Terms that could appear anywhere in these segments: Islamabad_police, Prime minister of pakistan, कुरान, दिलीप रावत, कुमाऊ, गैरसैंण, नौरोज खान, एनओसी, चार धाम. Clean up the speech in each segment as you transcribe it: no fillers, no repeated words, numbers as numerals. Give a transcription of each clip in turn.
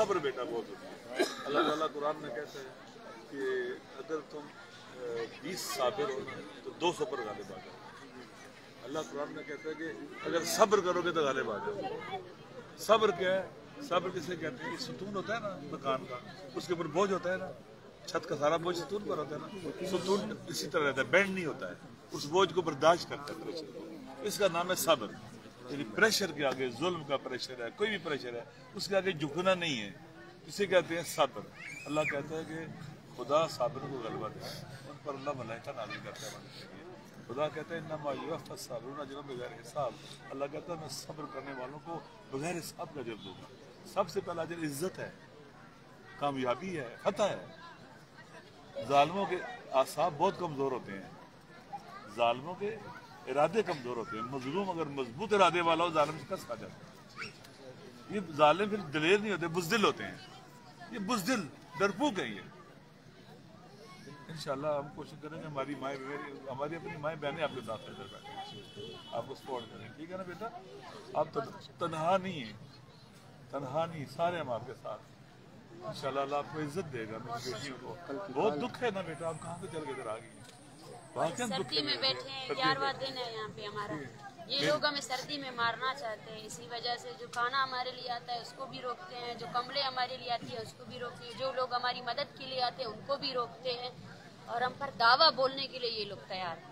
सब्र बेटा बहुत होती है। अल्लाह ताला कुरान में कहता है कि अगर तुम 20 साबिर हो तो 200 पर गालिब आ जाओ। अल्लाह कुरान में कहता है कि अगर सब्र करोगे तो गालिब आ जाओ। सब्र क्या है? सब्र किसे कहते हैं? सुतून होता है ना मकान का, उसके ऊपर बोझ होता है ना, छत का सारा बोझ सुतून पर होता है ना, सुतून इसी तरह रहता है, बैंड नहीं होता है, उस बोझ को बर्दाश्त करता है, इसका नाम है सब्र। यानी प्रेशर के आगे, जुल्म का प्रेशर है, कोई भी प्रेशर है, उसके आगे झुकना नहीं है, इसे कहते हैं सब्र। अल्लाह कहता है कि खुदा साबिर को गलबा दे, उन पर अल्लाह मलाइका नाज़िल करता है। खुदा कहता है इन्नमा युवफ़ा साबिरून अजरहम बगैर हिसाब, अल्लाह कहता है मैं सब्र करने वालों को बगैर हिसाब का अजर दूंगा। सबसे पहला अजर इज्जत है, कामयाबी है, फतह है। जालिमों के आसाब बहुत कमज़ोर होते हैं, जालिमों के इरादे कमज़ोर होते हैं। मजलूम अगर मजबूत इरादे वाला हो, जालिम कस खा जाता है। ये जालिम फिर दलेर नहीं होते, बुजदिल होते हैं, ये बुजदिल डरपोक है। ये इंशाल्लाह हम कोशिश करेंगे हमारी अपनी माएँ बहनें आपके साथ इधर बैठे, आपको सपोर्ट करें, ठीक है ना बेटा। आप तनहा नहीं है, तनहा नहीं, सारे हम आपके साथ इंशाल्लाह। आपको इज्जत देगा मेरी बेटियों को। बहुत दुख है ना बेटा, आप कहाँ से चल के इधर आ गई? सर्दी में बैठे हैं, 11वां दिन है यहाँ पे हमारा। ये लोग हमें सर्दी में मारना चाहते हैं, इसी वजह से जो खाना हमारे लिए आता है उसको भी रोकते हैं, जो कमरे हमारे लिए आती है उसको भी रोकते हैं, जो लोग हमारी मदद के लिए आते हैं उनको भी रोकते हैं, और हम पर दावा बोलने के लिए ये लोग तैयार हैं।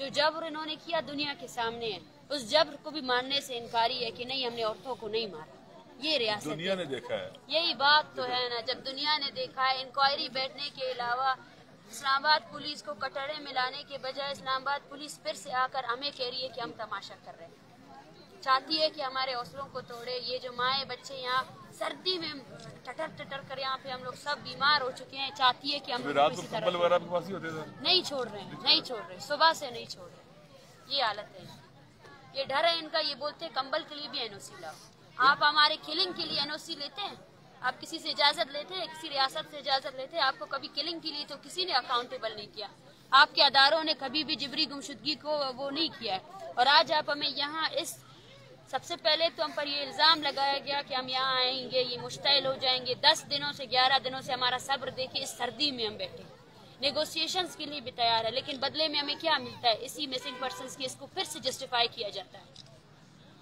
जो जब्र इन्होंने किया दुनिया के सामने है, उस जब्र को भी मानने से इनकारी है कि नहीं हमने औरतों को नहीं मारा। ये रियासत दुनिया ने देखा है, यही बात तो है ना। जब दुनिया ने देखा है, इंक्वायरी बैठने के अलावा इस्लामाबाद पुलिस को कटड़े में लाने के बजाय इस्लामाबाद पुलिस फिर से आकर हमें कह रही है कि हम तमाशा कर रहे हैं, चाहती है कि हमारे हौसलों को तोड़े। ये जो माए बच्चे यहाँ सर्दी में टटर कर, यहाँ पे हम लोग सब बीमार हो चुके हैं, चाहती है कि हम नहीं छोड़ रहे हैं, नहीं छोड़ रहे, सुबह से नहीं छोड़ रहे। ये हालत है, ये डर है इनका। ये बोलते हैं कंबल के लिए भी एनओसी लाओ। आप हमारे किलिंग के लिए एनओसी लेते हैं? आप किसी से इजाज़त लेते हैं? किसी रियासत से इजाज़त लेते हैं? आपको कभी किलिंग के लिए तो किसी ने अकाउंटेबल नहीं किया, आपके अदारों ने कभी भी जिबरी गुमशुदगी को वो नहीं किया है। और आज आप हमें यहाँ इस सबसे पहले तो हम पर ये इल्ज़ाम लगाया गया कि हम यहाँ आएंगे ये मुश्तइल हो जाएंगे। 10 दिनों से 11 दिनों से हमारा सब्र देखिए, इस सर्दी में हम बैठे, नेगोशिएशंस के लिए भी तैयार है, लेकिन बदले में हमें क्या मिलता है? इसी मिसिंग पर्सन केस को फिर से जस्टिफाई किया जाता है।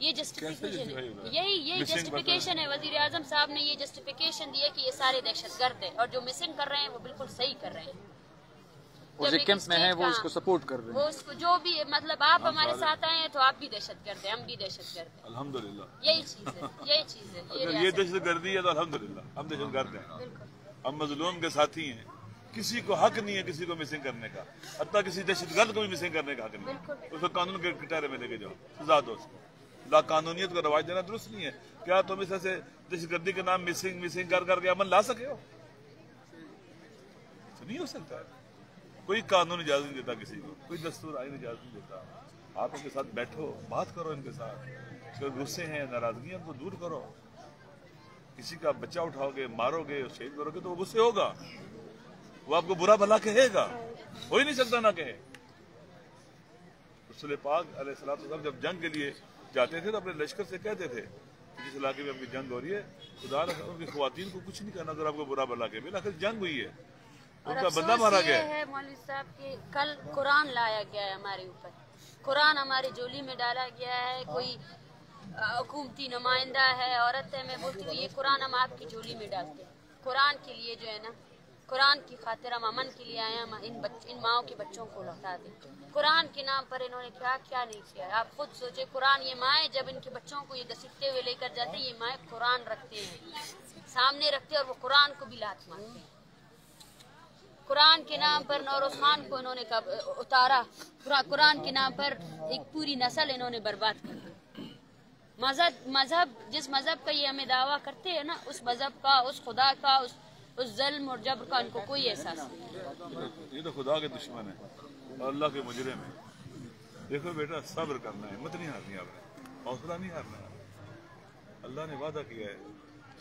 ये जस्टिफिकेशन है, यही जस्टिफिकेशन है। वजीर आजम साहब ने ये जस्टिफिकेशन दिया कि ये सारे दहशतगर्द है, और जो मिसिंग कर रहे हैं वो बिल्कुल सही कर रहे हैं, जो विक्टिम्स में है वो उसको सपोर्ट कर रहे हैं, वो उसको जो भी मतलब आप हमारे साथ आए हैं तो आप भी दहशतगर्द है, हम भी दहशतगर्द है। अल्हम्दुलिल्लाह यही चीज है, यही चीज है। ये दहशतगर्दी है तो अल्हम्दुलिल्लाह हम दहशतगर्द हैं, हम मजलूम के साथी हैं। किसी को हक नहीं है किसी को मिसिंग करने का, हत्ता किसी दहशतगर्द को भी मिसिंग करने का हक नहीं है। उसको कानून के कटहरे में लेके जाओ, सजा दो। कानूनियत का रवाज देना दुरुस्त नहीं है। क्या तुम इस ऐसे दहशतगर्दी के नाम मिसिंग कर करके अमल ला सके हो? नहीं हो सकता है। कोई कानून इजाजत नहीं देता किसी को, कोई दस्तूर आईन इजाजत नहीं देता। आप उनके साथ बैठो, बात करो इनके साथ, गुस्से हैं, नाराजगी, उनको दूर करो। किसी का बच्चा उठाओगे, मारोगे, शहीद करोगे तो वो गुस्से होगा, वो आपको बुरा भला कहेगा, हो ही नहीं सकता ना कहे। रसूल पाक अलैहिस्सलाम जब जंग के लिए जाते थे तो अपने लश्कर से कहते थे जिस इलाके में आपकी जंग हो रही है खुदा उनकी ख्वातीन को कुछ नहीं करना, अगर आपको बुरा भला के बिल्कुल जंग हुई है, उनका बंदा मारा गया है। मौलवी साहब के कल कुरान लाया गया है हमारे ऊपर, कुरान हमारी झोली में डाला गया है। कोई हुकूमती नुमाइंदा है, औरत है, मैं बोलती हूँ ये कुरान हम आपकी झोली में डालते हैं। कुरान के लिए जो है ना, कुरान की खातिर हम अमन के लिए आए, हम इन माओं के बच्चों को लौटा दें। कुरान के नाम पर इन्होंने क्या क्या नहीं किया। आप खुद सोचे, कुरान ये माएँ जब इनके बच्चों को ये घसीटते हुए लेकर जाते हैं, ये माएँ कुरान रखते हैं, सामने रखते हैं, और वो कुरान को भी लात मारते हैं। कुरान के नाम पर नौरोज खान को इन्होंने उतारा, कुरान के नाम पर एक पूरी नस्ल इन्होंने बर्बाद कर दी। मजहब जिस मजहब का ये हमें दावा करते है ना, उस मजहब का, उस खुदा का, उस ज़ल्म और जबर का इनको कोई एहसास नहीं। ये तो खुदा के दुश्मन है और अल्लाह के मुजरिम है। देखो बेटा, सब्र करना है, हिम्मत नहीं हारनी, आपने हौसला नहीं हारना है। अल्लाह ने वादा किया है,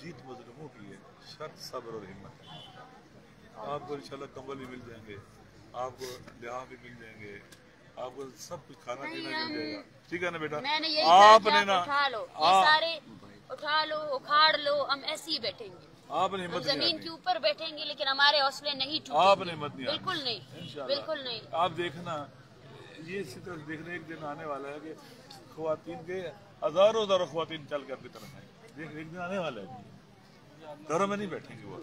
जीत मजलूमों की है, शर्त सब्र और हिम्मत है। आपको इंशाल्लाह कंबल भी मिल जाएंगे, आपको लिहाफ भी मिल जाएंगे, आपको सब कुछ खाना पीना मिल जाएगा, ठीक है ना बेटा। आपने ना सारे उठा लो, उखाड़ लो, हम ऐसे ही बैठेंगे। आपने हिम्मत नहीं, जमीन के ऊपर बैठेंगे लेकिन हमारे हौसले नहीं टूटेंगे। आपने हिम्मत नहीं, बिल्कुल नहीं, बिल्कुल नहीं। आप देखना, ये इसी तरह देखने एक दिन आने वाला है कि ख्वातीन के हजारों हजारों ख्वातीन चल के आपकी तरफ आएंगे। एक दिन आने वाला है, घरों में नहीं बैठेंगे वो,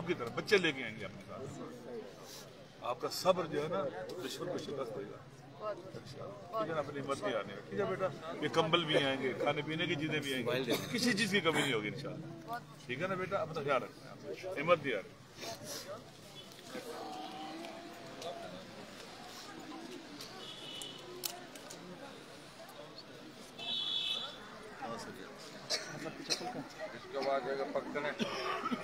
आपकी तरफ बच्चे लेके आएंगे अपने साथ। आपका सब्र जो है ना, दुश्मन को शिकस्त देगा। अपनी हिम्मत नहीं आने, ठीक है बेटा? ये कंबल भी आएंगे, खाने पीने की चीजें भी आएंगी, किसी चीज की कमी नहीं होगी इंशाल्लाह। ठीक है ना बेटा? अपना ख्याल रखना है, हिम्मत दिया। इसके बाद पकड़ने